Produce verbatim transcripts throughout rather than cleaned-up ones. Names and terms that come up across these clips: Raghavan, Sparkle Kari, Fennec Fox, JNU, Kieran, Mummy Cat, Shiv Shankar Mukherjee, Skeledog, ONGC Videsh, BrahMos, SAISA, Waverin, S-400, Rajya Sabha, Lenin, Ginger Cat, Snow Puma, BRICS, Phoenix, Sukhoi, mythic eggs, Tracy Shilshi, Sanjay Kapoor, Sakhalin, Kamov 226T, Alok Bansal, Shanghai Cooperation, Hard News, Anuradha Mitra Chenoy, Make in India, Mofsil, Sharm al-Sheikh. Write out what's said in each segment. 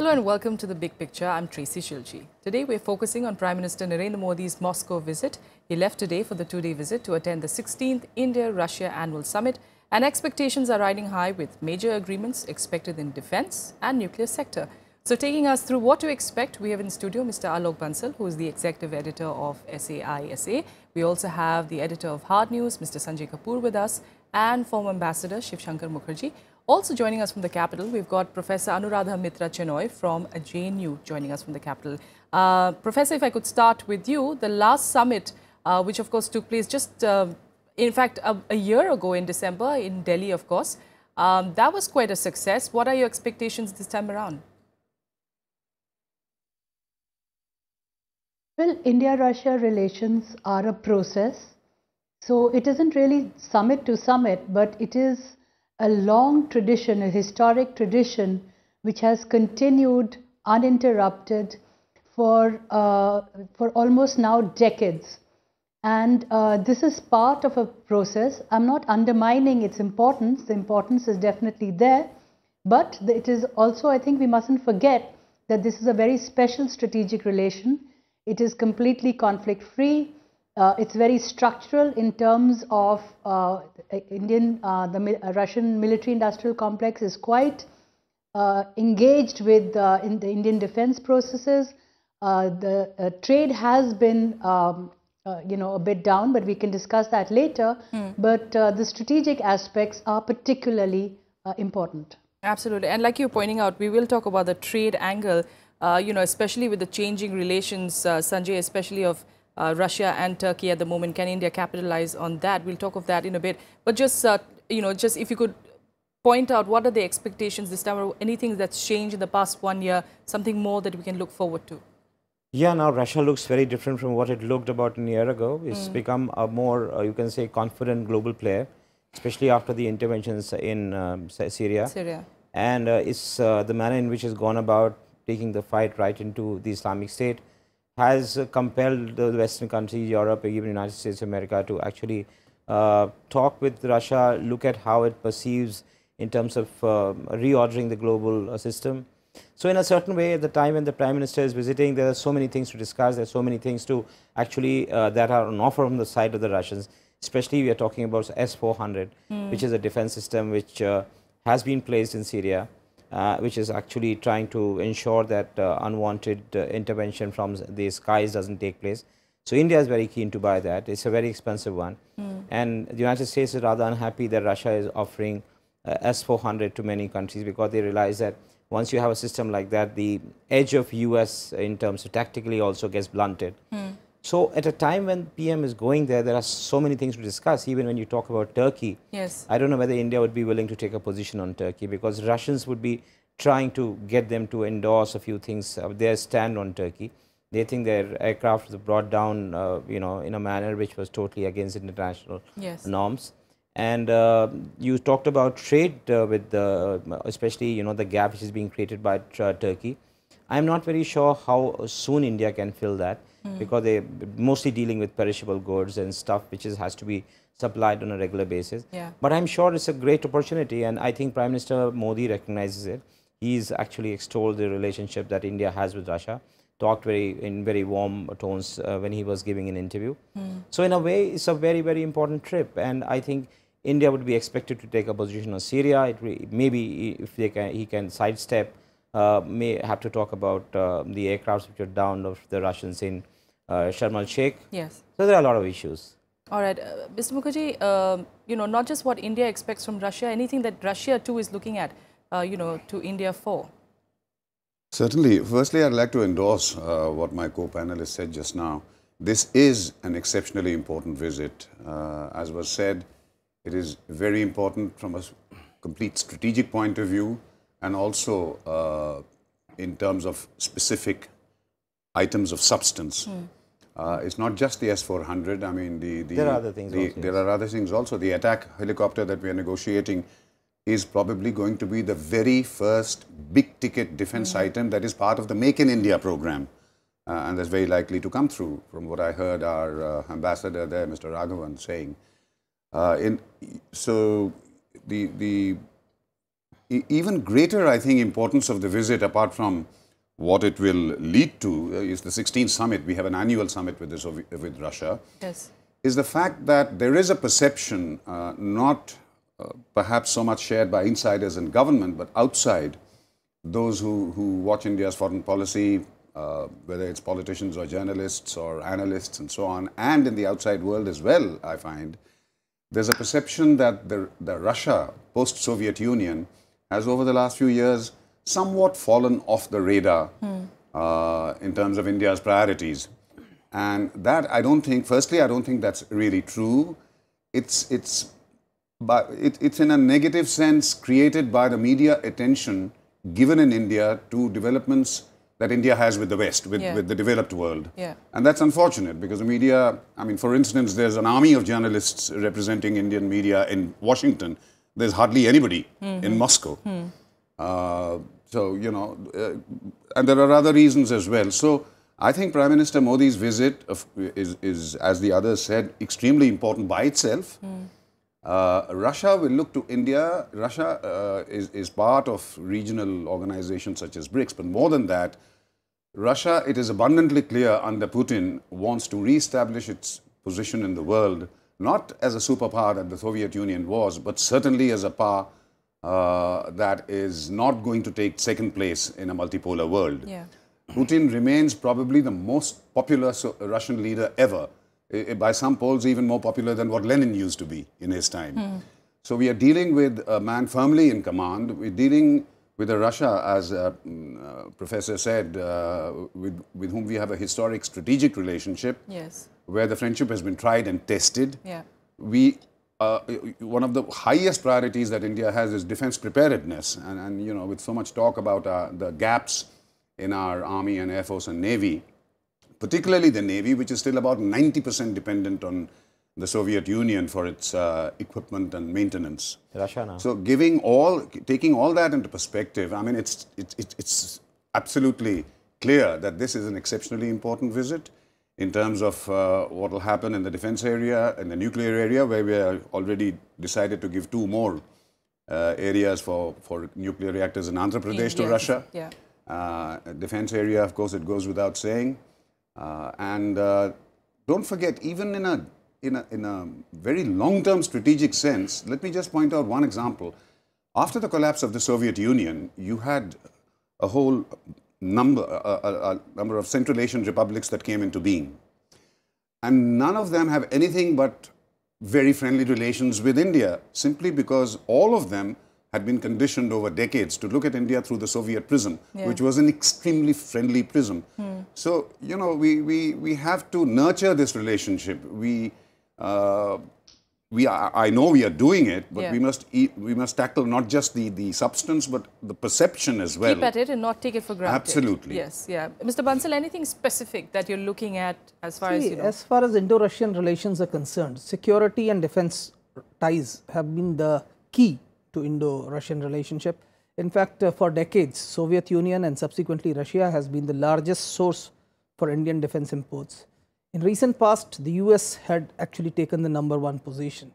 Hello and welcome to The Big Picture. I'm Tracy Shilshi. Today we're focusing on Prime Minister Narendra Modi's Moscow visit. He left today for the two-day visit to attend the sixteenth India-Russia Annual Summit, and expectations are riding high with major agreements expected in defense and nuclear sector. So taking us through what to expect, we have in studio Mister Alok Bansal, who is the executive editor of SAISA. We also have the editor of Hard News, Mister Sanjay Kapoor, with us, and former ambassador Shiv Shankar Mukherjee. Also joining us from the capital, we've got Professor Anuradha Mitra Chenoy from J N U joining us from the capital. Uh, Professor, if I could start with you, the last summit, uh, which of course took place just, uh, in fact, a, a year ago in December in Delhi, of course, um, that was quite a success. What are your expectations this time around? Well, India-Russia relations are a process. So it isn't really summit to summit, but it is a long tradition, a historic tradition, which has continued uninterrupted for, uh, for almost now decades. And uh, this is part of a process. I'm not undermining its importance. The importance is definitely there. But it is also, I think we mustn't forget that this is a very special strategic relation. It is completely conflict-free. Uh, it's very structural in terms of uh, Indian, uh, the mi Russian military-industrial complex is quite uh, engaged with uh, in the Indian defense processes. Uh, the uh, trade has been, um, uh, you know, a bit down, but we can discuss that later. Mm. But uh, the strategic aspects are particularly uh, important. Absolutely, and like you're pointing out, we will talk about the trade angle. Uh, you know, especially with the changing relations, uh, Sanjay, especially of Uh, Russia and Turkey at the moment. Can India capitalize on that? We'll talk of that in a bit. But just, uh, you know, just if you could point out what are the expectations this time, or anything that's changed in the past one year, something more that we can look forward to? Yeah, now Russia looks very different from what it looked about a year ago. It's mm. become a more, uh, you can say, confident global player, especially after the interventions in um, Syria. Syria. And uh, it's uh, the manner in which it's gone about taking the fight right into the Islamic State has compelled the Western countries, Europe, even the United States of America, to actually uh, talk with Russia, look at how it perceives in terms of uh, reordering the global uh, system. So in a certain way, at the time when the Prime Minister is visiting, there are so many things to discuss, there are so many things to actually uh, that are on offer from the side of the Russians, especially we are talking about S four hundred, mm. which is a defense system which uh, has been placed in Syria. Uh, which is actually trying to ensure that uh, unwanted uh, intervention from the skies doesn't take place. So India is very keen to buy that. It's a very expensive one. Mm. And the United States is rather unhappy that Russia is offering uh, S four hundred to many countries, because they realize that once you have a system like that, the edge of U S in terms of tactically also gets blunted. Mm. So at a time when P M is going there, there are so many things to discuss. Even when you talk about Turkey, yes, I don't know whether India would be willing to take a position on Turkey, because Russians would be trying to get them to endorse a few things, uh, their stand on Turkey. They think their aircraft was brought down, uh, you know, in a manner which was totally against international yes. norms. And uh, you talked about trade uh, with, the, especially, you know, the gap which is being created by uh, Turkey. I'm not very sure how soon India can fill that. Mm. Because they're mostly dealing with perishable goods and stuff which is, has to be supplied on a regular basis. Yeah. But I'm sure it's a great opportunity, and I think Prime Minister Modi recognizes it. He's actually extolled the relationship that India has with Russia, talked very in very warm tones uh, when he was giving an interview. Mm. So in a way, it's a very, very important trip, and I think India would be expected to take a position on Syria. It re maybe if they can, he can sidestep. Uh, may have to talk about uh, the aircrafts which are down of the Russians in uh, Sharm al-Sheikh. Yes. So there are a lot of issues. All right. Uh, Mister Mukherjee, uh, you know, not just what India expects from Russia, anything that Russia too is looking at, uh, you know, to India for. Certainly. Firstly, I'd like to endorse uh, what my co-panelist said just now. This is an exceptionally important visit. Uh, as was said, it is very important from a complete strategic point of view, and also uh, in terms of specific items of substance. Mm. Uh, it's not just the S four hundred, I mean, the, the, there, are other things the, also, there yes. are other things also. The attack helicopter that we are negotiating is probably going to be the very first big-ticket defense mm. item that is part of the Make in India program. Uh, and that's very likely to come through, from what I heard our uh, ambassador there, Mister Raghavan, saying. Uh, in, so the... the even greater, I think, importance of the visit, apart from what it will lead to, uh, is the sixteenth summit. We have an annual summit with, the Soviet, with Russia. Yes. Is the fact that there is a perception, uh, not uh, perhaps so much shared by insiders and government, but outside, those who, who watch India's foreign policy, uh, whether it's politicians or journalists or analysts and so on, and in the outside world as well, I find, there's a perception that the, the Russia, post-Soviet Union, has over the last few years somewhat fallen off the radar hmm. uh, in terms of India's priorities. And that, I don't think, firstly, I don't think that's really true. It's, it's, but it, it's in a negative sense created by the media attention given in India to developments that India has with the West, with, yeah. with the developed world. Yeah. And that's unfortunate because the media, I mean, for instance, there's an army of journalists representing Indian media in Washington. There's hardly anybody mm-hmm. in Moscow. Mm. Uh, so, you know, uh, and there are other reasons as well. So, I think Prime Minister Modi's visit of, is, is, as the others said, extremely important by itself. Mm. Uh, Russia will look to India. Russia uh, is, is part of regional organizations such as BRICS. But more than that, Russia, it is abundantly clear under Putin, wants to re-establish its position in the world, not as a superpower that the Soviet Union was, but certainly as a power uh, that is not going to take second place in a multipolar world. Yeah. Putin remains probably the most popular Russian leader ever. By some polls, even more popular than what Lenin used to be in his time. Mm. So we are dealing with a man firmly in command. We're dealing with a Russia, as a uh, professor said, uh, with, with whom we have a historic strategic relationship, yes. where the friendship has been tried and tested. Yeah. We, uh, one of the highest priorities that India has is defense preparedness. And, and you know, with so much talk about uh, the gaps in our army and air force and navy, particularly the Navy, which is still about ninety percent dependent on the Soviet Union for its uh, equipment and maintenance. Russia now. So giving all, taking all that into perspective, I mean, it's, it, it, it's absolutely clear that this is an exceptionally important visit in terms of uh, what will happen in the defense area, in the nuclear area, where we are already decided to give two more uh, areas for, for nuclear reactors in Andhra Pradesh to Russia. Yeah. Uh, defense area, of course, it goes without saying. Uh, and uh, don't forget, even in a, in a, in a very long-term strategic sense, let me just point out one example. After the collapse of the Soviet Union, you had a whole number, a, a, a number of Central Asian republics that came into being. And none of them have anything but very friendly relations with India, simply because all of them had been conditioned over decades to look at India through the Soviet prism, yeah. which was an extremely friendly prism. Hmm. So, you know, we, we, we have to nurture this relationship. We, uh, we are, I know we are doing it, but yeah. we must eat, we must tackle not just the, the substance, but the perception as well. Keep at it and not take it for granted. Absolutely. Yes, yeah. Mister Bansal, anything specific that you're looking at as far See, as, you know? As far as Indo-Russian relations are concerned, security and defense ties have been the key to Indo-Russian relationship. In fact, uh, for decades, Soviet Union and subsequently Russia has been the largest source for Indian defense imports. In recent past, the U S had actually taken the number one position.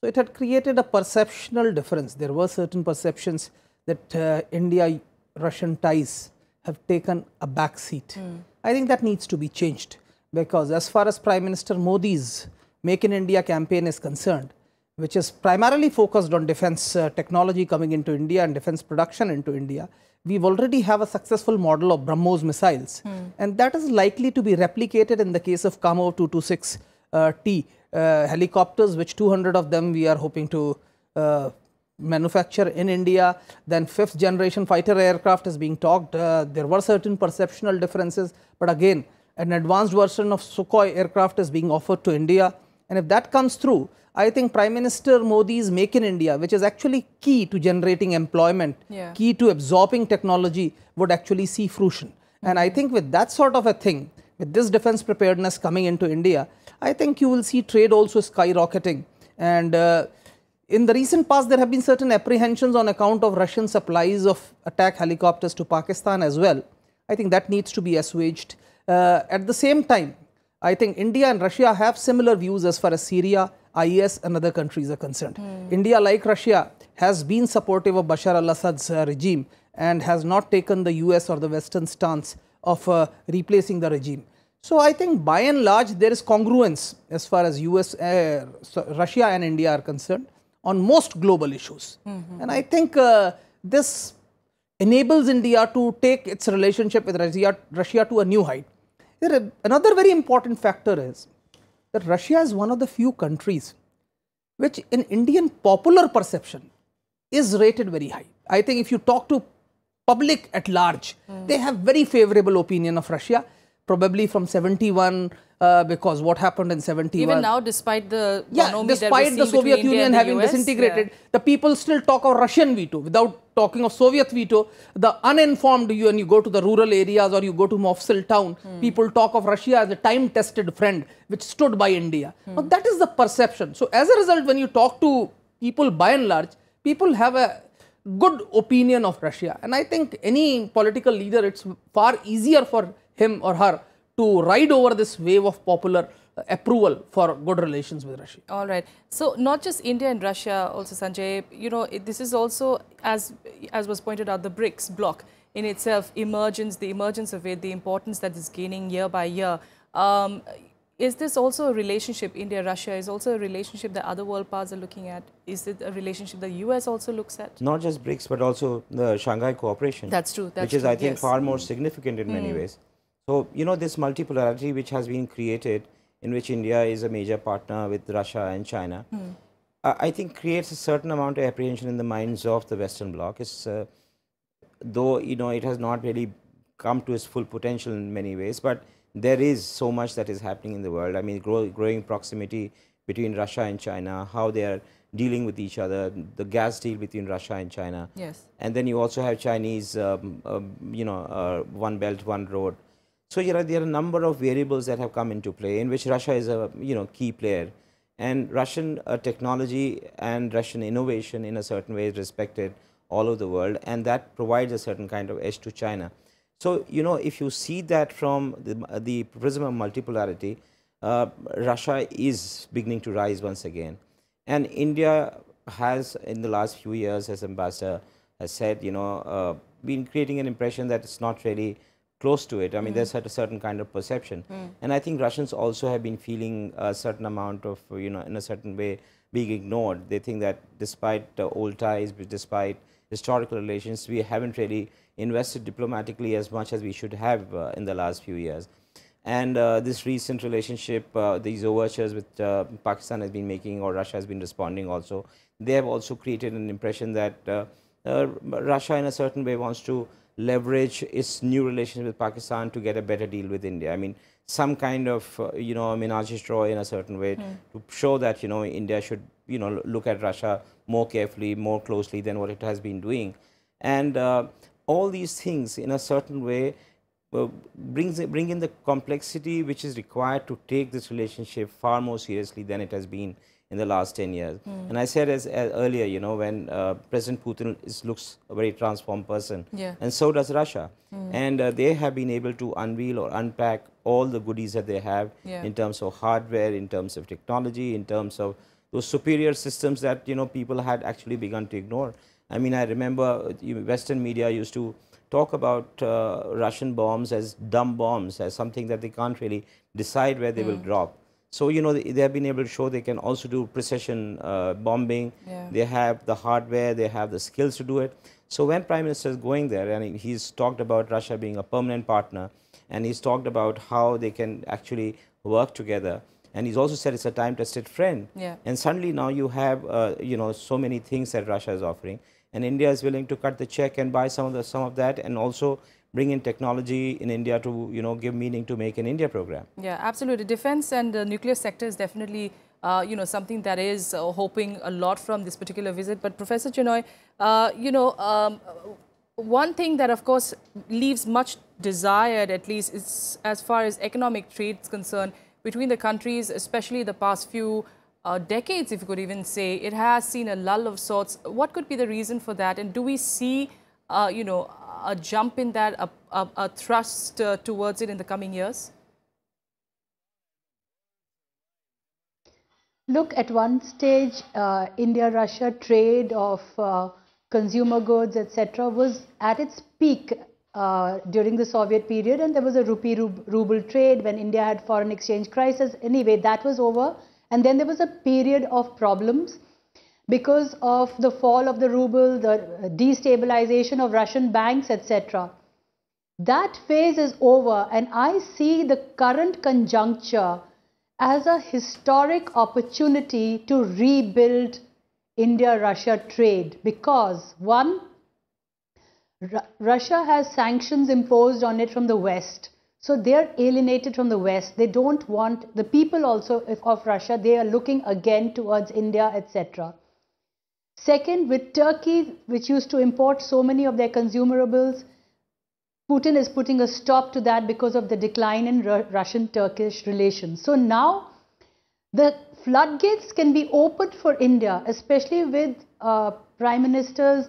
So it had created a perceptional difference. There were certain perceptions that uh, India-Russian ties have taken a back seat. Mm. I think that needs to be changed because as far as Prime Minister Modi's Make in India campaign is concerned, which is primarily focused on defense uh, technology coming into India and defense production into India, we already have a successful model of BrahMos missiles. Mm. And that is likely to be replicated in the case of Kamov two twenty-six T uh, uh, helicopters, which two hundred of them we are hoping to uh, manufacture in India. Then fifth generation fighter aircraft is being talked. Uh, there were certain perceptional differences, but again, an advanced version of Sukhoi aircraft is being offered to India. And if that comes through, I think Prime Minister Modi's Make in India, which is actually key to generating employment, yeah. key to absorbing technology, would actually see fruition. Mm-hmm. And I think with that sort of a thing, with this defense preparedness coming into India, I think you will see trade also skyrocketing. And uh, in the recent past, there have been certain apprehensions on account of Russian supplies of attack helicopters to Pakistan as well. I think that needs to be assuaged. Uh, at the same time, I think India and Russia have similar views as far as Syria, I S and other countries are concerned. Mm. India, like Russia, has been supportive of Bashar al-Assad's uh, regime and has not taken the U S or the Western stance of uh, replacing the regime. So I think by and large there is congruence as far as U S, uh, Russia and India are concerned on most global issues. Mm-hmm. And I think uh, this enables India to take its relationship with Russia, Russia to a new height. There, another very important factor is that Russia is one of the few countries which in Indian popular perception is rated very high. I think if you talk to public at large, mm. they have very favorable opinion of Russia, probably from seventy-one, uh, because what happened in seventy-one. Even now, despite the yeah, despite the Soviet Union having U S, disintegrated, yeah. the people still talk of Russian veto without talking of Soviet veto. The uninformed, you and you go to the rural areas or you go to Mofsil town, hmm. people talk of Russia as a time-tested friend which stood by India. Hmm. Now that is the perception. So as a result, when you talk to people by and large, people have a good opinion of Russia. And I think any political leader, it's far easier for him or her to ride over this wave of popular uh, approval for good relations with Russia. All right. So not just India and Russia, also Sanjay, you know, it, this is also, as, as was pointed out, the BRICS bloc in itself, emergence, the emergence of it, the importance that is gaining year by year. Um, is this also a relationship, India-Russia, is also a relationship that other world powers are looking at? Is it a relationship the U S also looks at? Not just BRICS, but also the Shanghai Cooperation. That's true. That's which is, true, I think, yes. far more mm. significant in mm. many ways. So, you know, this multipolarity which has been created, in which India is a major partner with Russia and China, mm. uh, I think creates a certain amount of apprehension in the minds of the Western bloc. It's, uh, though, you know, it has not really come to its full potential in many ways, but there is so much that is happening in the world. I mean, grow, growing proximity between Russia and China, how they are dealing with each other, the gas deal between Russia and China. Yes. And then you also have Chinese, um, um, you know, uh, one belt, one road. So, you know, there are a number of variables that have come into play in which Russia is a, you know, key player. And Russian uh, technology and Russian innovation in a certain way is respected all over the world. And that provides a certain kind of edge to China. So, you know, if you see that from the, the prism of multipolarity, uh, Russia is beginning to rise once again. And India has, in the last few years, as Ambassador has said, you know, uh, been creating an impression that it's not really close to it. I mean, mm. there's a certain kind of perception. Mm. And I think Russians also have been feeling a certain amount of, you know, in a certain way, being ignored. They think that despite uh, old ties, despite historical relations, we haven't really invested diplomatically as much as we should have uh, in the last few years. And uh, this recent relationship, uh, these overtures which uh, Pakistan has been making or Russia has been responding also, they have also created an impression that uh, uh, Russia in a certain way wants to leverage its new relations with Pakistan to get a better deal with India. I mean, some kind of, uh, you know, menage a trois in a certain way mm. to show that, you know, India should, you know, look at Russia more carefully, more closely than what it has been doing. And uh, all these things in a certain way uh, brings bring in the complexity which is required to take this relationship far more seriously than it has been in the last ten years. Mm. And I said as, as earlier, you know, when uh, President Putin is, looks a very transformed person, yeah. and so does Russia. Mm. And uh, they have been able to unveil or unpack all the goodies that they have yeah. in terms of hardware, in terms of technology, in terms of those superior systems that, you know, people had actually begun to ignore. I mean, I remember Western media used to talk about uh, Russian bombs as dumb bombs, as something that they can't really decide where they mm. will drop. So, you know, they have been able to show they can also do precision uh, bombing. Yeah. They have the hardware, they have the skills to do it. So when Prime Minister is going there and he's talked about Russia being a permanent partner and he's talked about how they can actually work together and he's also said it's a time-tested friend. Yeah. And suddenly now you have, uh, you know, so many things that Russia is offering and India is willing to cut the check and buy some of, the, some of that and also bring in technology in India to, you know, give meaning to Make in India program. Yeah, absolutely. Defense and the nuclear sector is definitely, uh, you know, something that is uh, hoping a lot from this particular visit. But Professor Chenoy, uh, you know, um, one thing that, of course, leaves much desired, at least, is as far as economic trade is concerned between the countries, especially the past few uh, decades, if you could even say, it has seen a lull of sorts. What could be the reason for that? And do we see, uh, you know, a jump in that, a, a, a thrust uh, towards it in the coming years? Look, at one stage, uh, India-Russia trade of uh, consumer goods, et cetera, was at its peak uh, during the Soviet period, and there was a rupee-ruble trade when India had foreign exchange crisis. Anyway, that was over, and then there was a period of problems because of the fall of the ruble, the destabilization of Russian banks, et cetera. That phase is over, and I see the current conjuncture as a historic opportunity to rebuild India-Russia trade, because one, Ru- Russia has sanctions imposed on it from the West. So they're alienated from the West. They don't want, the people also of Russia, they are looking again towards India, et cetera. Second, with Turkey, which used to import so many of their consumables, Putin is putting a stop to that because of the decline in Ru- Russian-Turkish relations. So now the floodgates can be opened for India, especially with uh, Prime Minister's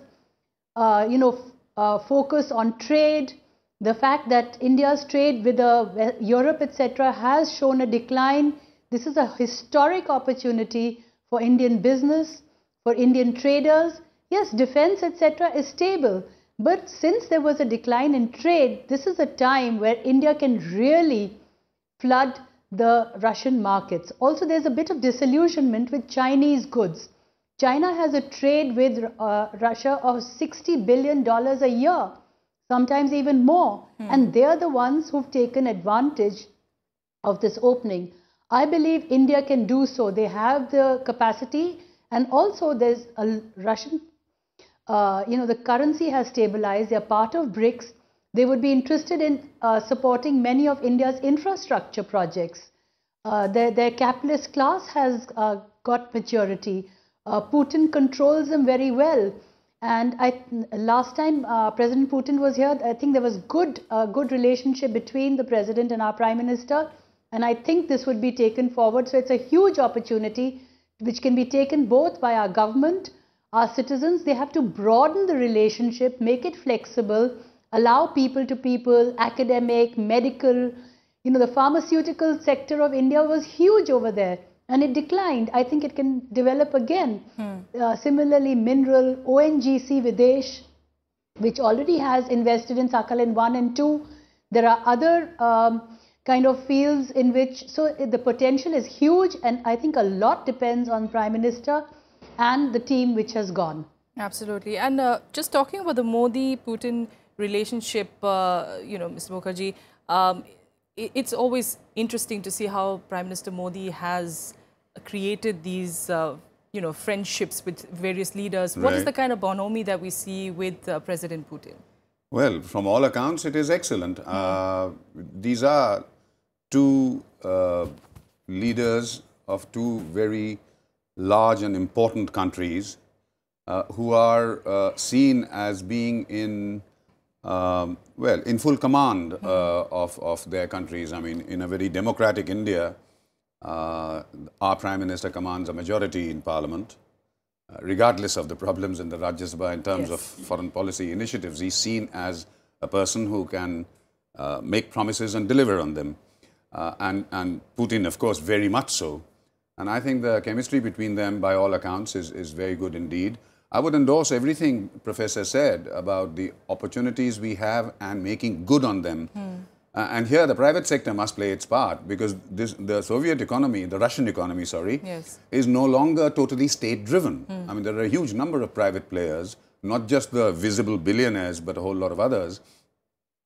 uh, you know, uh, focus on trade. The fact that India's trade with uh, Europe, et cetera, has shown a decline. This is a historic opportunity for Indian business, for Indian traders. Yes, defense, et cetera, is stable. But since there was a decline in trade, this is a time where India can really flood the Russian markets. Also, there's a bit of disillusionment with Chinese goods. China has a trade with uh, Russia of sixty billion dollars a year, sometimes even more. Mm. And they're the ones who've taken advantage of this opening. I believe India can do so. They have the capacity, and also there's a Russian Uh, you know, the currency has stabilized, they are part of BRICS, they would be interested in uh, supporting many of India's infrastructure projects. Uh, their, their capitalist class has uh, got maturity. Uh, Putin controls them very well. And I, last time uh, President Putin was here, I think there was good, uh, good relationship between the President and our Prime Minister. And I think this would be taken forward. So it's a huge opportunity which can be taken both by our government, our citizens. They have to broaden the relationship, make it flexible, allow people to people, academic, medical. You know, the pharmaceutical sector of India was huge over there and it declined. I think it can develop again. Hmm. Uh, similarly, mineral, O N G C Videsh, which already has invested in Sakhalin one and two. There are other um, kind of fields in which, so the potential is huge, and I think a lot depends on Prime Minister and the team which has gone. Absolutely. And uh, just talking about the Modi-Putin relationship, uh, you know, Mister Mukherjee, um, it, it's always interesting to see how Prime Minister Modi has created these, uh, you know, friendships with various leaders. Right. What is the kind of bonhomie that we see with uh, President Putin? Well, from all accounts, it is excellent. Uh, these are two uh, leaders of two very large and important countries uh, who are uh, seen as being in, um, well, in full command uh, of, of their countries. I mean, in a very democratic India, uh, our Prime Minister commands a majority in Parliament. Uh, regardless of the problems in the Rajya Sabha in terms yes. of foreign policy initiatives, he's seen as a person who can uh, make promises and deliver on them. Uh, and, and Putin, of course, very much so. And I think the chemistry between them, by all accounts, is, is very good indeed. I would endorse everything Professor said about the opportunities we have and making good on them. Mm. Uh, and here the private sector must play its part, because this, the Soviet economy, the Russian economy, sorry, yes. is no longer totally state-driven. Mm. I mean, there are a huge number of private players, not just the visible billionaires, but a whole lot of others.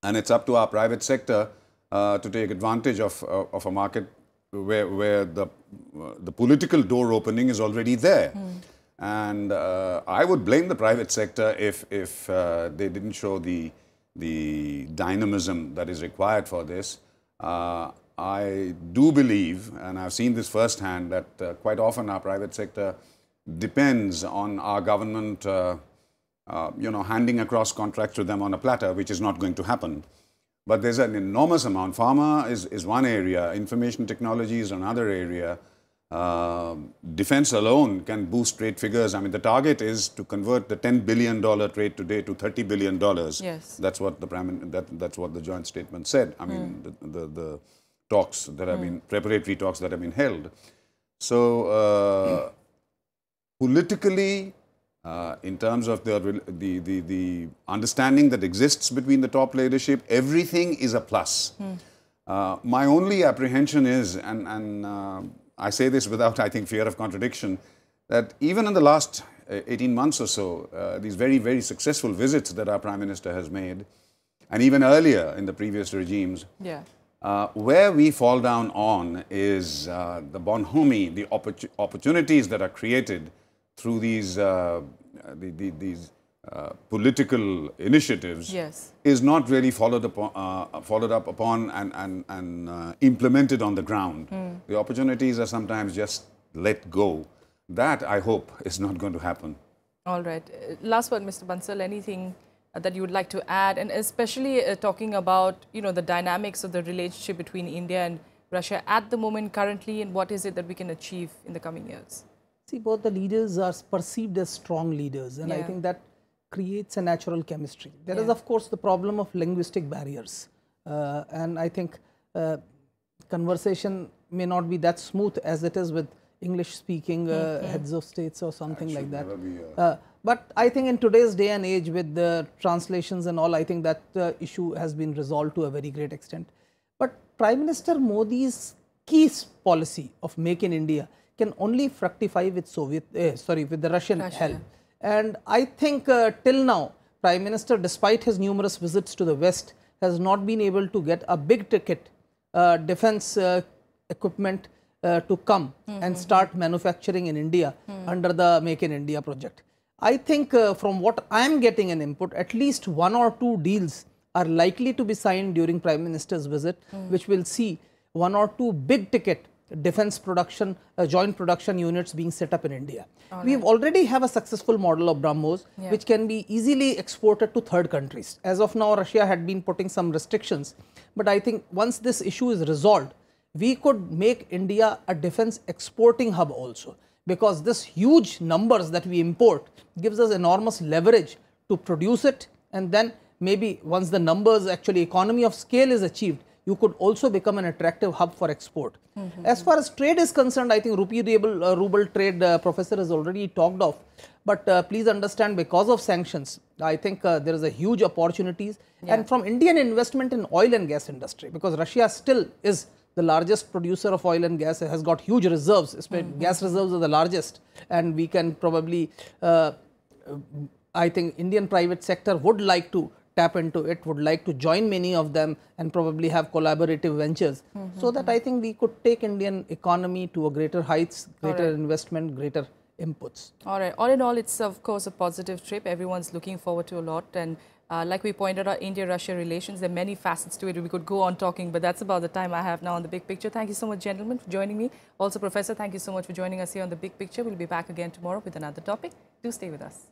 And it's up to our private sector uh, to take advantage of, uh, of a market Where, where the, uh, the political door opening is already there. Mm. And uh, I would blame the private sector if, if uh, they didn't show the, the dynamism that is required for this. Uh, I do believe, and I've seen this firsthand, that uh, quite often our private sector depends on our government, uh, uh, you know, handing across contracts to them on a platter, which is not going to happen. But there's an enormous amount. Pharma is, is one area. Information technology is another area. Uh, defense alone can boost trade figures. I mean, the target is to convert the ten billion dollar trade today to thirty billion dollars. Yes. That's what the prime, that, that's what the joint statement said. I mean, mm. the, the, the talks that have mm. been, preparatory talks that have been held. So, uh, politically, uh, in terms of the, the, the, the understanding that exists between the top leadership, everything is a plus. Mm. Uh, my only apprehension is, and, and uh, I say this without, I think, fear of contradiction, that even in the last eighteen months or so, uh, these very, very successful visits that our Prime Minister has made, and even earlier in the previous regimes, yeah. Uh, where we fall down on is uh, the bonhomie, the oppor opportunities that are created through these uh, the, the, these uh, political initiatives, yes. is not really followed upon, uh, followed up upon, and and and uh, implemented on the ground. Mm. The opportunities are sometimes just let go. That, I hope, is not going to happen. All right. Last word, Mister Bansal. Anything that you would like to add, and especially uh, talking about, you know, the dynamics of the relationship between India and Russia at the moment currently, and what is it that we can achieve in the coming years? See, both the leaders are perceived as strong leaders, and yeah. I think that creates a natural chemistry. There yeah. is, of course, the problem of linguistic barriers, uh, and I think uh, conversation may not be that smooth as it is with English-speaking uh, mm-hmm. heads of states or something that like that. Be, uh... Uh, but I think in today's day and age, with the translations and all, I think that uh, issue has been resolved to a very great extent. But Prime Minister Modi's key policy of Make in India can only fructify with Soviet, uh, sorry, with the Russian Russia. help. And I think uh, till now, Prime Minister, despite his numerous visits to the West, has not been able to get a big ticket uh, defense uh, equipment Uh, to come mm-hmm. and start manufacturing in India mm. under the Make in India project. I think uh, from what I am getting an input, at least one or two deals are likely to be signed during Prime Minister's visit, mm. which will see one or two big ticket defense production, uh, joint production units being set up in India. Right. We already have a successful model of BrahMos, yeah. which can be easily exported to third countries. As of now, Russia had been putting some restrictions, but I think once this issue is resolved, we could make India a defense exporting hub also, because this huge numbers that we import gives us enormous leverage to produce it, and then maybe once the numbers actually economy of scale is achieved, you could also become an attractive hub for export. Mm-hmm. As far as trade is concerned, I think rupee ruble, uh, ruble trade uh, professor has already talked of, but uh, please understand, because of sanctions, I think uh, there is a huge opportunities yeah. and from Indian investment in oil and gas industry, because Russia still is the largest producer of oil and gas, has got huge reserves. Mm-hmm. Gas reserves are the largest, and we can probably, uh, I think, Indian private sector would like to tap into it, would like to join many of them, and probably have collaborative ventures, mm-hmm. so that I think we could take Indian economy to a greater heights, greater right. investment, greater inputs. All right. All in all, it's of course a positive trip. Everyone's looking forward to a lot, and. Uh, like we pointed out, India-Russia relations, there are many facets to it. We could go on talking, but that's about the time I have now on The Big Picture. Thank you so much, gentlemen, for joining me. Also, Professor, thank you so much for joining us here on The Big Picture. We'll be back again tomorrow with another topic. Do stay with us.